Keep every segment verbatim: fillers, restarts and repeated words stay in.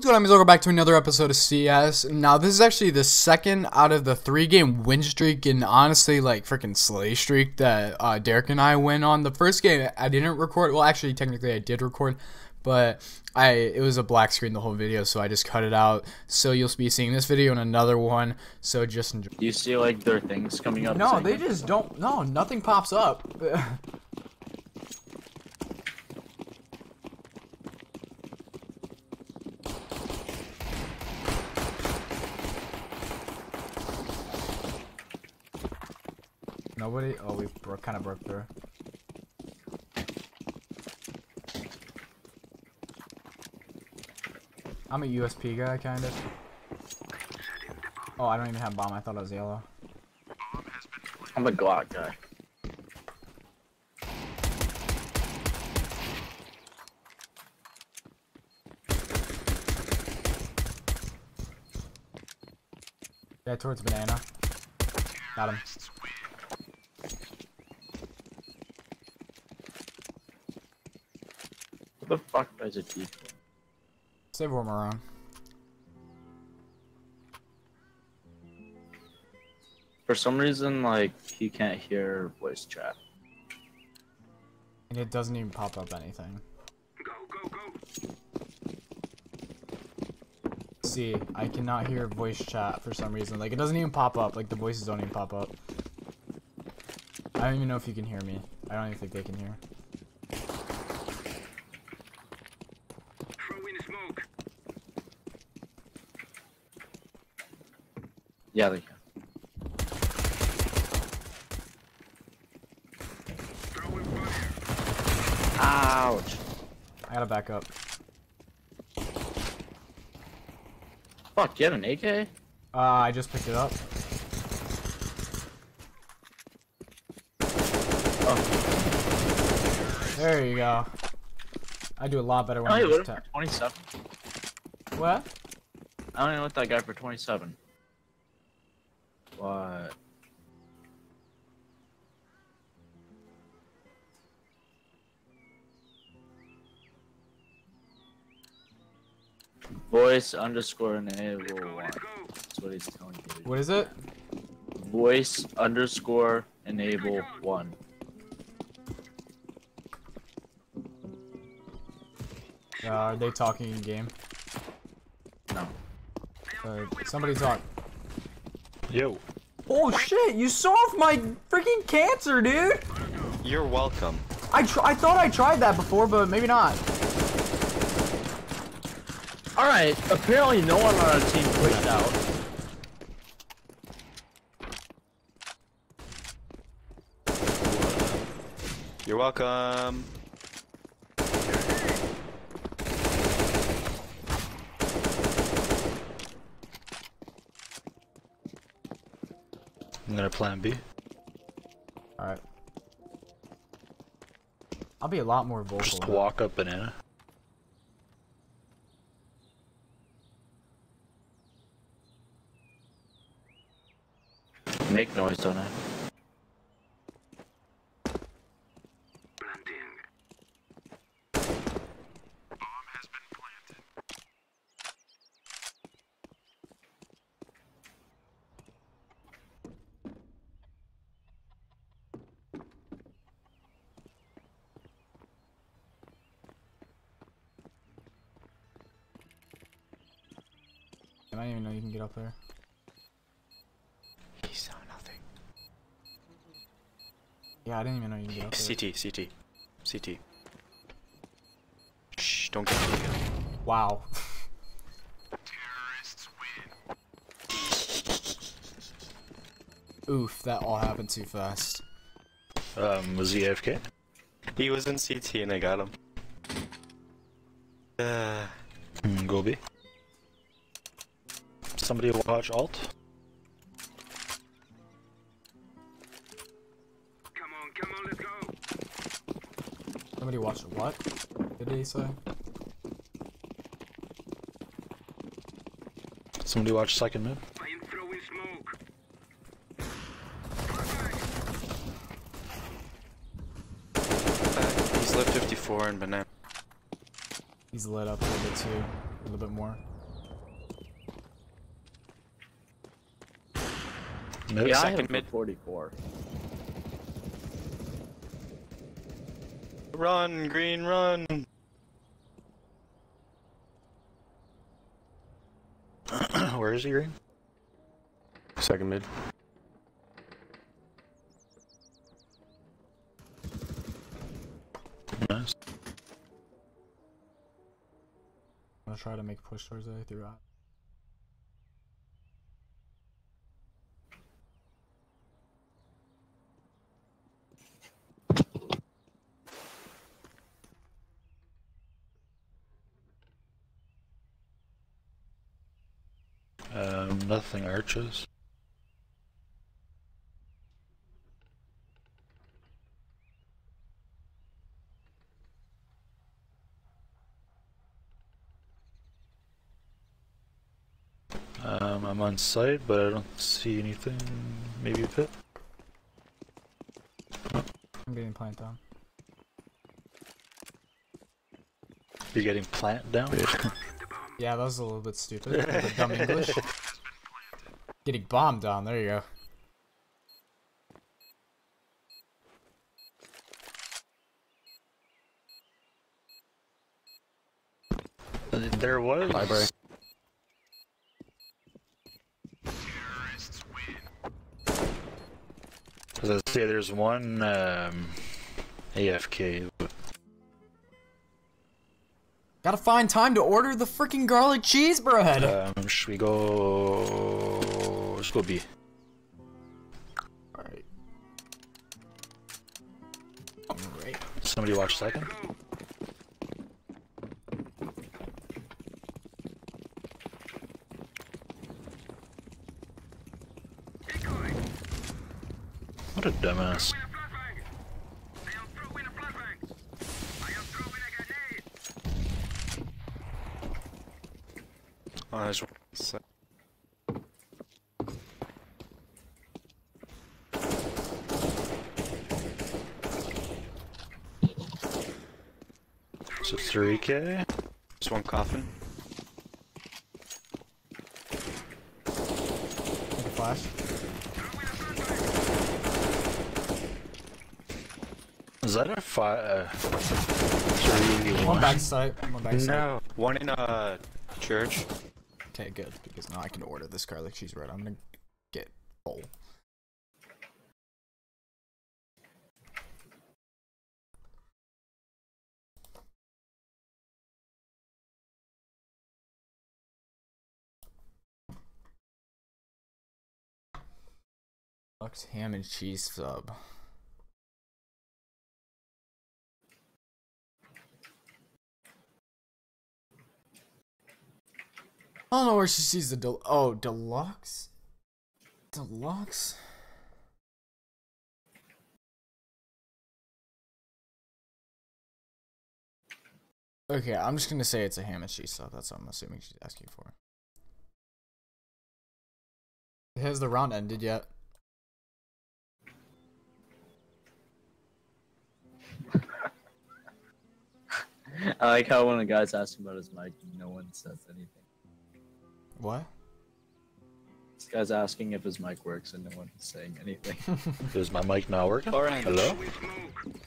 What's going on, guys? Welcome back to another episode of C S. Now, this is actually the second out of the three-game win streak, and honestly, like, freaking slay streak that uh, Derek and I went on. The first game, I didn't record. Well, actually, technically, I did record, but I it was a black screen the whole video, so I just cut it out. So you'll be seeing this video and another one, so just enjoy. Do you see, like, their things coming up? No, they just don't. No, nothing pops up. Nobody? Oh, we broke, kind of broke through. I'm a U S P guy, kind of. Oh, I don't even have bomb. I thought I was yellow. I'm a Glock guy. Yeah, towards banana. Got him. The fuck is a T? Save one more round. For some reason, like, he can't hear voice chat. And it doesn't even pop up anything. Go, go, go! See, I cannot hear voice chat for some reason. Like, it doesn't even pop up. Like, the voices don't even pop up. I don't even know if you can hear me. I don't even think they can hear. Yeah, they can. Ouch. I gotta back up. Fuck, you have an A K? Uh, I just picked it up. Oh. There you go. I do a lot better when I just tap. twenty-seven. What? I don't even with that guy for twenty-seven. What? Voice underscore enable one. That's what he's telling you. What is it? Voice underscore enable one. Uh, are they talking in game? No. Uh, somebody talk. Yo. Oh shit, you solved my freaking cancer, dude! You're welcome. I tr I thought I tried that before, but maybe not. Alright, apparently no one on our team pushed out. You're welcome. I'm gonna plan B. Alright. I'll be a lot more vocal. Just walk up banana. Make noise, don't I? I didn't even know you can get up there. He saw nothing. Yeah, I didn't even know you can get up there. C T, C T, C T. Shh, don't get up there. Wow. Terrorists win. Oof, that all happened too fast. Um, was he A F K? He was in C T and I got him. Uh, go B. Somebody watch alt. Come on, come on, let's go. Somebody watch what? Did he say? Somebody watch second mid. I'm throwing smoke. He's lit fifty-four and banana. He's lit up a little bit too, a little bit more. No, yeah, second mid forty-four. Run, green, run. Where is he, green? Second mid. Nice. I'm gonna try to make push towards A throughout. Um, nothing arches. Um, I'm on site, but I don't see anything. Maybe a pit. I'm getting plant down. You're getting plant down? Yeah, that was a little bit stupid. A little bit dumb English. Getting bombed down, there you go. There was library. Terrorists win. As I say, there's one um, A F K. Gotta find time to order the freaking garlic cheese bread! Um, should we go... Let's go B. Alright. Alright. Somebody watch second? What a dumbass. I just want to say. So three K? Just one coffin. Flash. Is that a five? Uh, three one. One backside. One backside. No, one in a church. Okay, good, because now I can order this garlic cheese bread. I'm gonna get full. Bucks ham and cheese sub. I don't know where she sees the del- oh, deluxe? Deluxe? Okay, I'm just gonna say it's a ham and cheese stuff, that's what I'm assuming she's asking for. Has the round ended yet? I like how one of the guys asked him about his mic and no one says anything. What? This guy's asking if his mic works and no one's saying anything. Is my mic not working? Alright. Hello?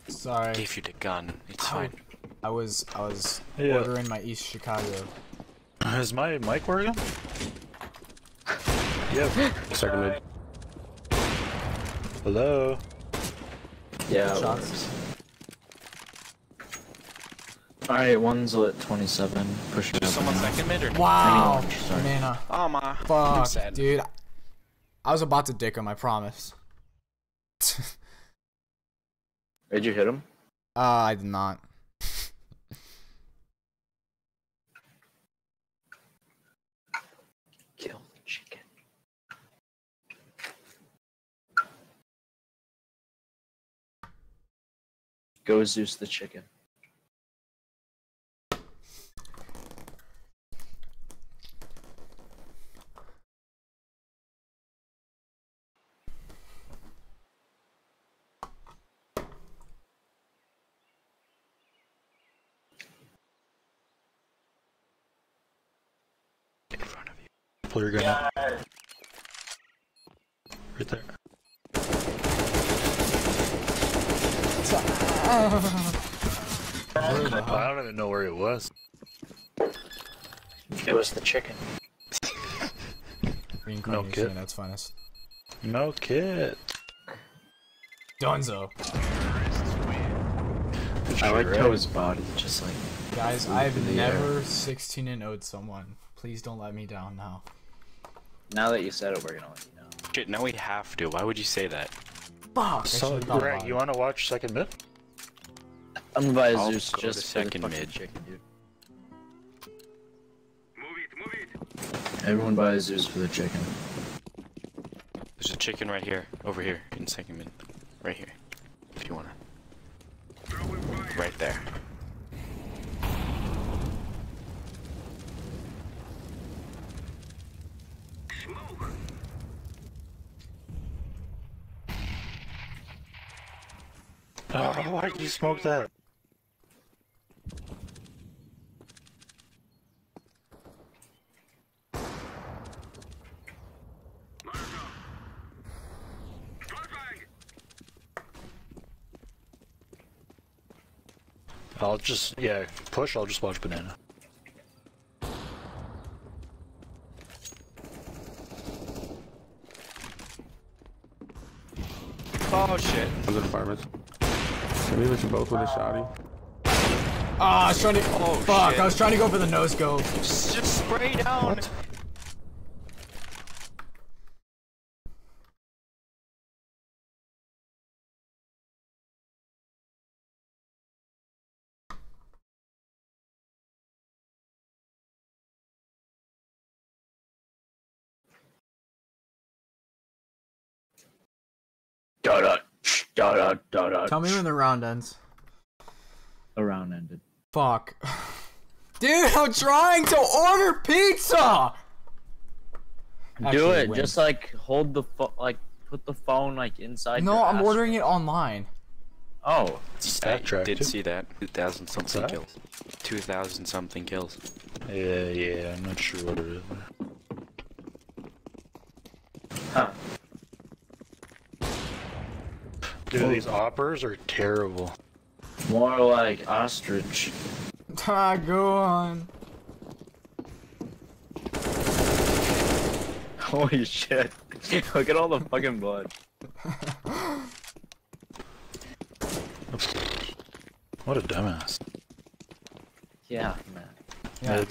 Sorry. I gave you the gun. It's fine. I was I was yeah. ordering my East Chicago. Is my mic working? Yep. Second mid. Hello. Yeah. Shots. Alright, one's lit twenty-seven. Push it up. Someone second mid or no? Wow! Mana. Oh my. Fuck, dude. I was about to dick him, I promise. Did you hit him? Uh, I did not. Kill the chicken. Go Zeus the chicken. You're gonna. right there. Oh. I don't even know where it was. It was the chicken. No kid. At its finest. No kid. Donzo. I like how his body just like. Guys, I've never sixteen and oh'd someone. Please don't let me down now. Now that you said it, we're gonna let you know. Shit, now we have to. Why would you say that? Fuck! So, Greg, you wanna watch second mid? I'm advised there's just second mid. Chicken, dude. Move it, move it! Everyone buys Zeus for the chicken. There's a chicken right here, over here, in second mid. Right here, if you wanna. Right there. Oh, why did you smoke that? I'll just, yeah, push, I'll just watch banana. Oh shit. I'm in the apartment. Can we listen both with a shotty? Ah, I was trying to. Oh, fuck, shit. I was trying to go for the nose go. Just, just spray down. What? Da da, da da, da da. Tell me when the round ends. The round ended. Fuck. Dude, I'm trying to order pizza! Actually, do it. Win. Just like hold the phone, like put the phone like inside. No, your I'm ass. Ordering it online. Oh. I did see that. two thousand something that? Kills. two thousand something kills. Yeah, yeah, I'm not sure what it is. Huh. Dude, these oppers are terrible. More like ostrich. Ah, go on. Holy shit. Look at all the fucking blood. What a dumbass. Yeah, man. Yeah. It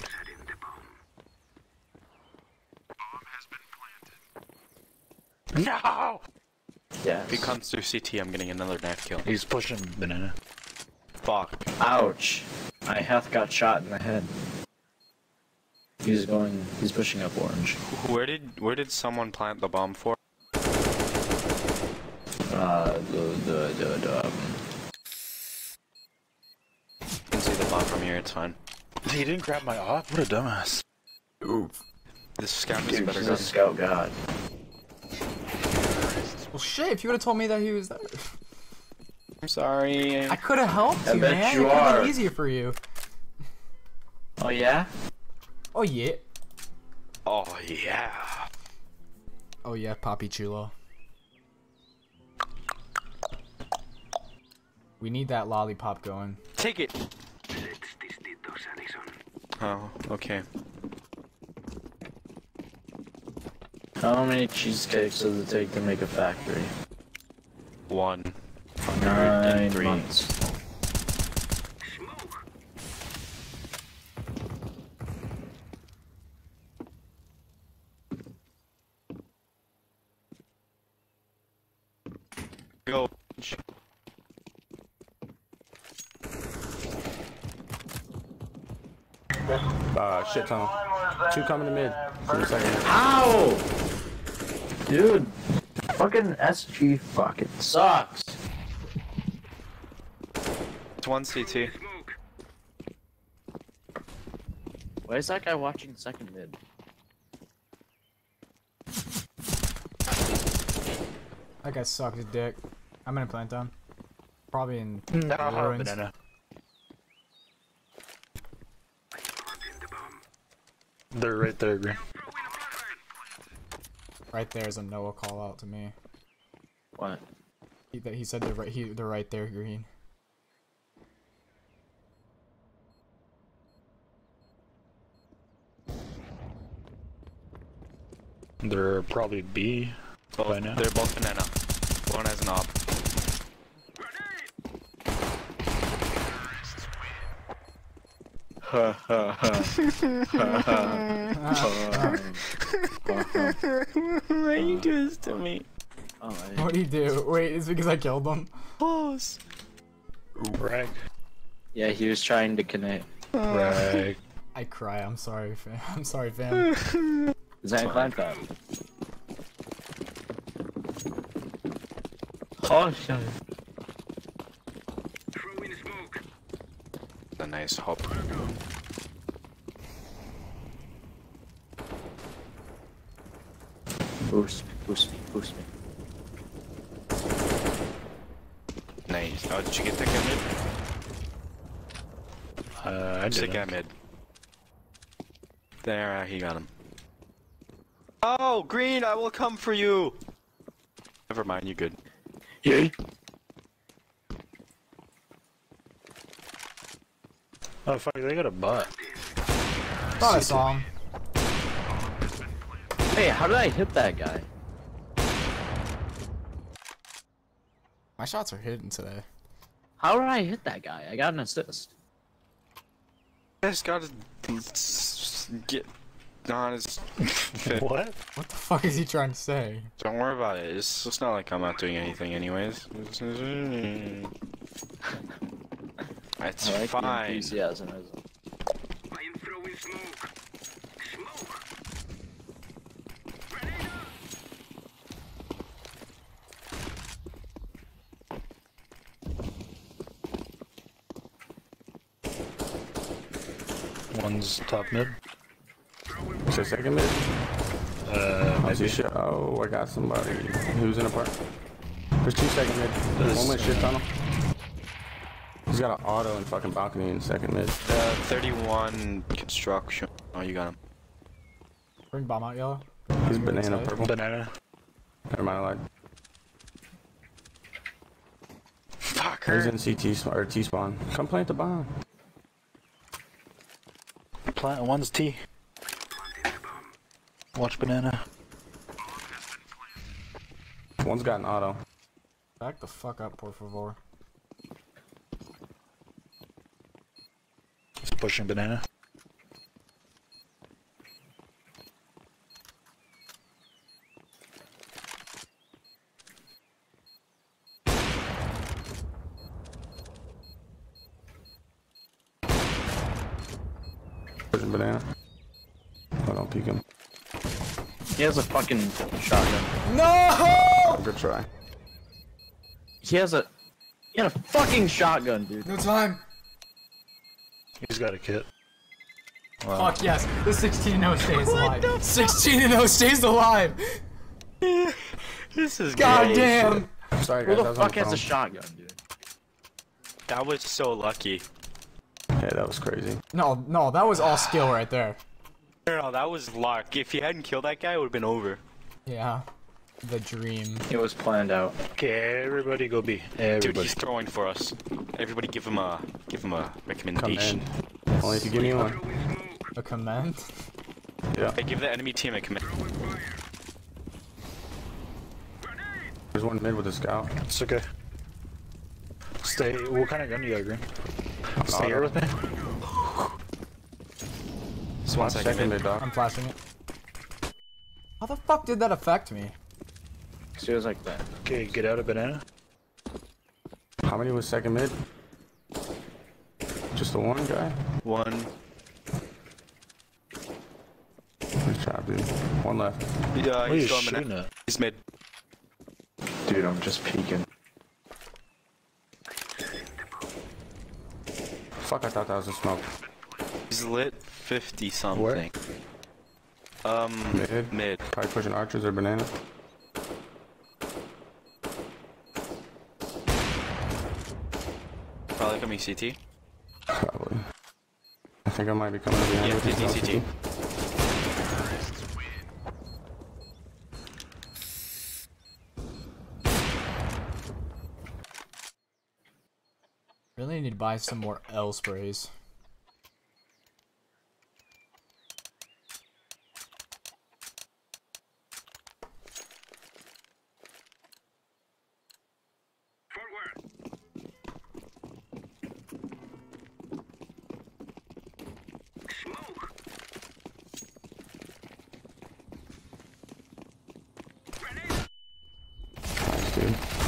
no! Yes. If he comes through C T, I'm getting another knife kill. He's pushing banana. Fuck. Ouch. I hath got shot in the head. He's going, he's pushing up orange. Where did, where did someone plant the bomb for? Uh, the, the, the, the, um... You can see the bomb from here, it's fine. He didn't grab my op? What a dumbass. Oof. This scout is better than scout god. Well, shit, if you would have told me that he was there. I'm sorry. I could have helped you, man. It would have been easier for you. Oh, yeah? Oh, yeah. Oh, yeah. Oh, yeah, Papi Chulo. We need that lollipop going. Take it. Oh, okay. How many cheesecakes does it take to make a factory? One. Nine three. Months. Smoke. Go. Ah, shit tunnel. Two coming to mid. How? Dude, fucking S G fucking sucks. It's one C T. Why is that guy watching second mid? That guy sucked his dick. I'm gonna plant down. Probably in no, ruins. Banana. They're right there, Green. Right there is a Noah call out to me. What? He, he said they're right, he, they're right there, green. They're probably B by now. They're both banana. One has an op. Ha ha ha. Why you do this to me? Oh, what do you do? Wait, it's because I killed them. Boss. Rag. Yeah, he was trying to connect. Oh. Rag. I cry. I'm sorry, fam. I'm sorry, fam. Is that a clan trap? Oh shit! Throw in the smoke. A nice hop. Boost, boost me, boost me. Nice. Oh, did you get the gamid? Uh, I did. Gamid. There, uh, he got him. Oh, Green, I will come for you! Never mind, you good. Yay! Oh fuck, they got a butt. Thought I saw him. Hey, how did I hit that guy? My shots are hidden today. How did I hit that guy? I got an assist. I just gotta... get... Nah, it's what? What the fuck is he trying to say? Don't worry about it. It's, it's not like I'm not doing anything, anyways. It's, it's I like fine. The enthusiasm, isn't it? I am throwing smoke. Smoke. One's top mid. So second mid? Uh, maybe. Oh, I got somebody who's in a park. There's two second mid. One mid shit tunnel. He's got an auto and fucking balcony in second mid. Uh, thirty-one construction. Oh, you got him. Bring bomb out, yellow. He's banana purple. Banana. Never mind, I lied. Fuck her. He's in C T or T spawn. Come plant the bomb. Plant one's T. Watch banana. One's got an auto. Back the fuck up, por favor. He's pushing banana. Pushing banana. I don't peek him. He has a fucking shotgun. No! Good try. He has a... He had a fucking shotgun, dude. No time. He's got a kit. Wow. Fuck yes. The sixteen and oh stays alive. sixteen and oh stays alive! This is goddamn. I'm sorry, guys. Who the fuck has a shotgun, dude? That was so lucky. Yeah, that was crazy. No, no, that was all skill right there. No, no, that was luck. If you hadn't killed that guy, it would have been over. Yeah. The dream. It was planned out. Okay, everybody go B. Everybody. Dude, he's throwing for us. Everybody give him a... give him a recommendation. Command. Only if you give me one. A command? Yeah. I give the enemy team a command. There's one mid with a scout. It's okay. Stay... what kind of gun do you got, Green? Stay here with me. One second, mid, dog. I'm flashing it. How the fuck did that affect me? She was like that. Okay, get out of banana. How many was second mid? Just the one guy? One. Nice job, dude. One left. Yeah, he's going banana. He's mid. Dude, I'm just peeking. Fuck, I thought that was a smoke. He's lit fifty something. Where? Um, mid. mid. Probably pushing archers or banana. Probably coming C T. Probably. I think I might be coming behind. Yeah, with C T, C T. Really need to buy some more L sprays.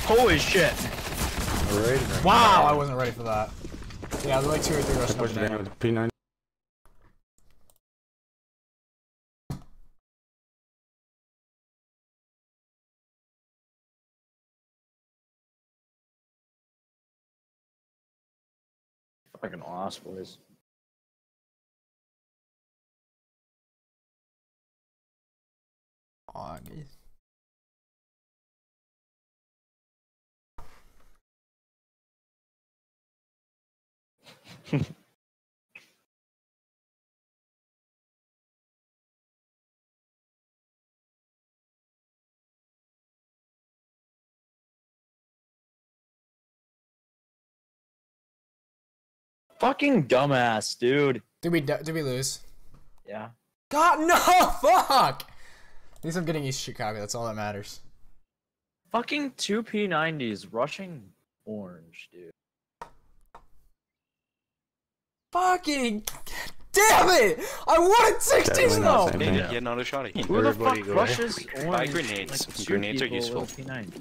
Holy shit! Right, wow, I wasn't ready for that. Yeah, there's like two or three rushes. Push down with P nine. Fucking lost, boys. Aw, geez. Fucking dumbass, dude. Did we did we lose? Yeah. God no! Fuck! At least I'm getting East Chicago. That's all that matters. Fucking two P ninety s rushing orange, dude. Fucking damn it! I wanted sixteen though! Same, yeah. yeah, not a shotty. Who the fuck rushes orange? Buy grenades. Like, grenades are useful. P nine.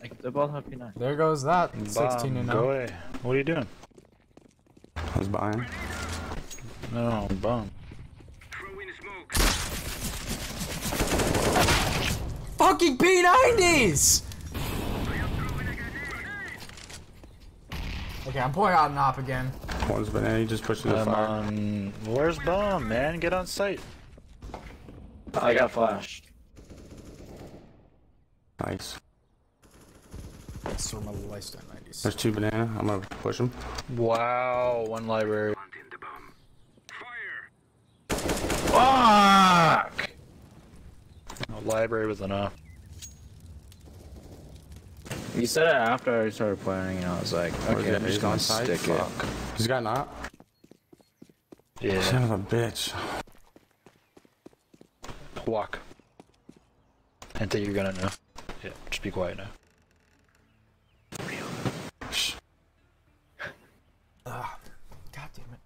Like, they both have P nine. There goes that. Bomb. sixteen and nine. Go away. What are you doing? I was buying. No, I'm bummed. Fucking P ninety s! Okay, I'm pulling out an op again. One's banana, he just pushed through the fire. On... Where's bomb, man? Get on sight. I got flashed. Nice. That's from a lifestyle nineties. There's two banana. I'm gonna push him. Wow, one library. Fuck! No, library was enough. You said it after I started playing, and I was like, okay, I'm just gonna stick it. He's got an op? Yeah. Son of a bitch. Walk. I think you're gonna know. Yeah, just be quiet now. Ah, God damn it.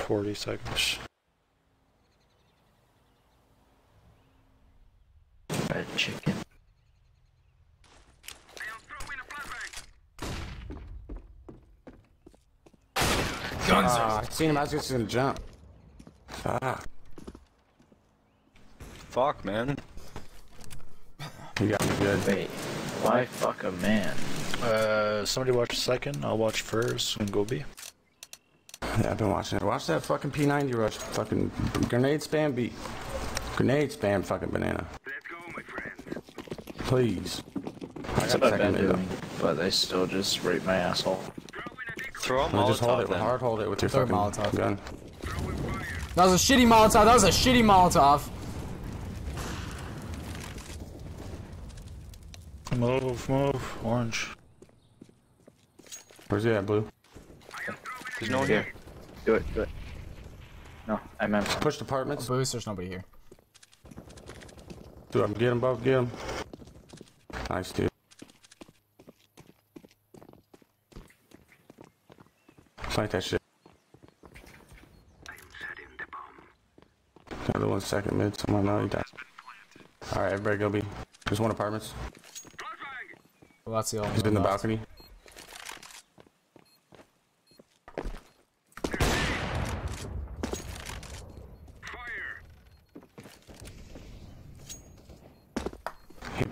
Forty seconds. Red chicken. Guns! Uh, I seen him. I was just gonna jump. Fuck. Fuck, man. You got me good. Wait, why fuck a man? Uh, somebody watch second. I'll watch first and go B. Yeah, I've been watching it. Watch that fucking P ninety rush. Fucking grenade spam B. Grenade spam fucking banana. Please. That's what I've been doing, but they still just rape my asshole. Throw a Molotov, just hold it, then. Hard hold it with your Throw fucking Molotov. Gun. That was a shitty Molotov, that was a shitty Molotov. Move, move, orange. Where's he at, blue? There's no one here. Do it, do it. No, I meant to. Push apartments. Boost, there's nobody here. Dude, I'm get him, both get him. Nice, dude. Plant that shit. I'm setting the bomb. Another one second mid, someone know he died. Alright, everybody go B. There's one apartments. Well, that's the only one. He's in the balcony.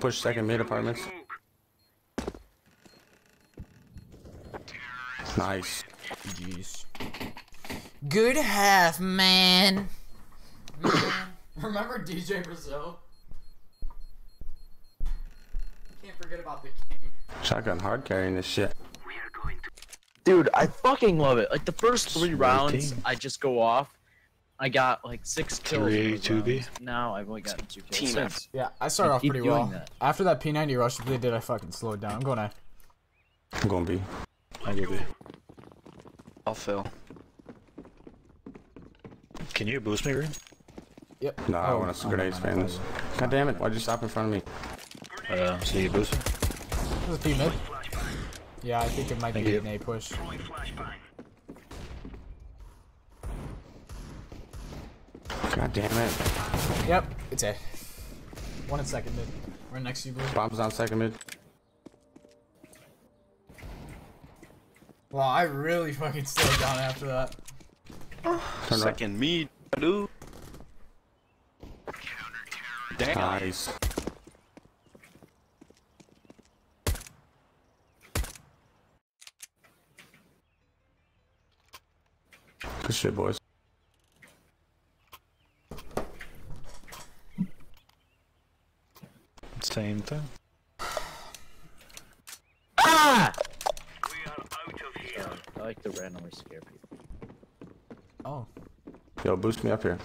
Push second mid apartments. Nice. Jeez. Good half, man. Remember D J Brazil? Can't forget about the king. Shotgun hard carrying this shit. We are going to... Dude, I fucking love it. Like the first three rounds, I just go off. I got like six kills. three two B. Now I've only gotten two kills. Since. Yeah, I started I off pretty well. That. After that P ninety rush they did, I fucking slowed down. I'm going to. I'm going B. I go B. I'll fail. Can you boost me, Ray? Yep. Nah, oh, I want to grenade spam this. God damn it! Why'd you stop in front of me? Uh, see you boost. There's a P mid. Yeah, I think it might Thank be you. an A push. God damn it. Yep, it's A. One in second mid. We're next to you, Blue. Bomb's on second mid. Wow, I really fucking slowed down after that. Turn second right. mid, dude. Damn. Nice. Good shit, boys. Same thing. Ah! We are out of here. I like to randomly scare people. Oh. Yo, boost me up here.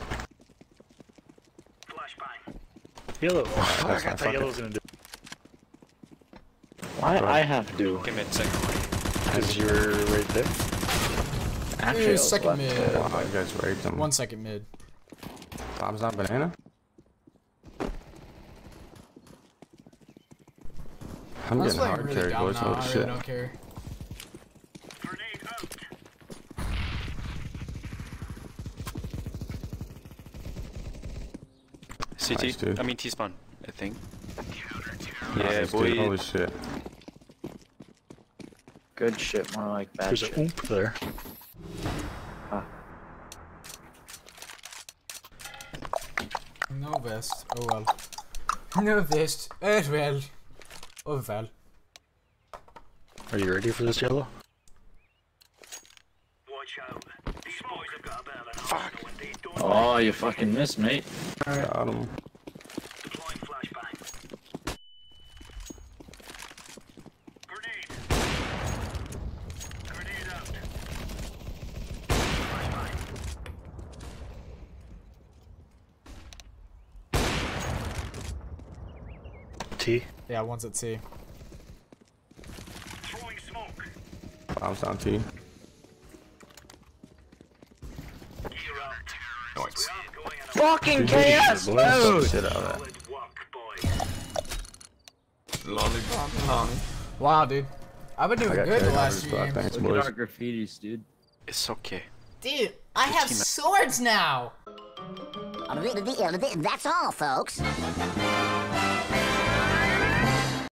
Flashbang. Yellow. Oh, I got that yellow's gonna do. Why I have to? Give me a second. Because you're right there. Actually, Dude, second mid. Wow, you guys raped them. One second mid. Bob's not banana. I'm getting hard really carried, boys. Holy shit. I really don't care. C T, nice, I mean T-spawn, I think. Yeah, nice, boy. Dude. Holy shit. Good shit, more like bad There's shit. There's an oomp there. Huh. No vest, oh well. No vest, oh well. Oh, Val. Are you ready for this yellow? Watch out. These boys have got a bell and Fuck. Oh, you fucking missed, mate. Alright. Got him. Deploying flashbang. Grenade. Grenade out. Flashbang. T. Yeah, one's at C. Throwing smoke. Bombs on T. Fucking chaos mode! Shit out of that. Wow, dude. I've been doing good the last few games. Thanks, Look boys. at our graffitis, dude. It's okay. Dude, I have swords now! That's all, folks.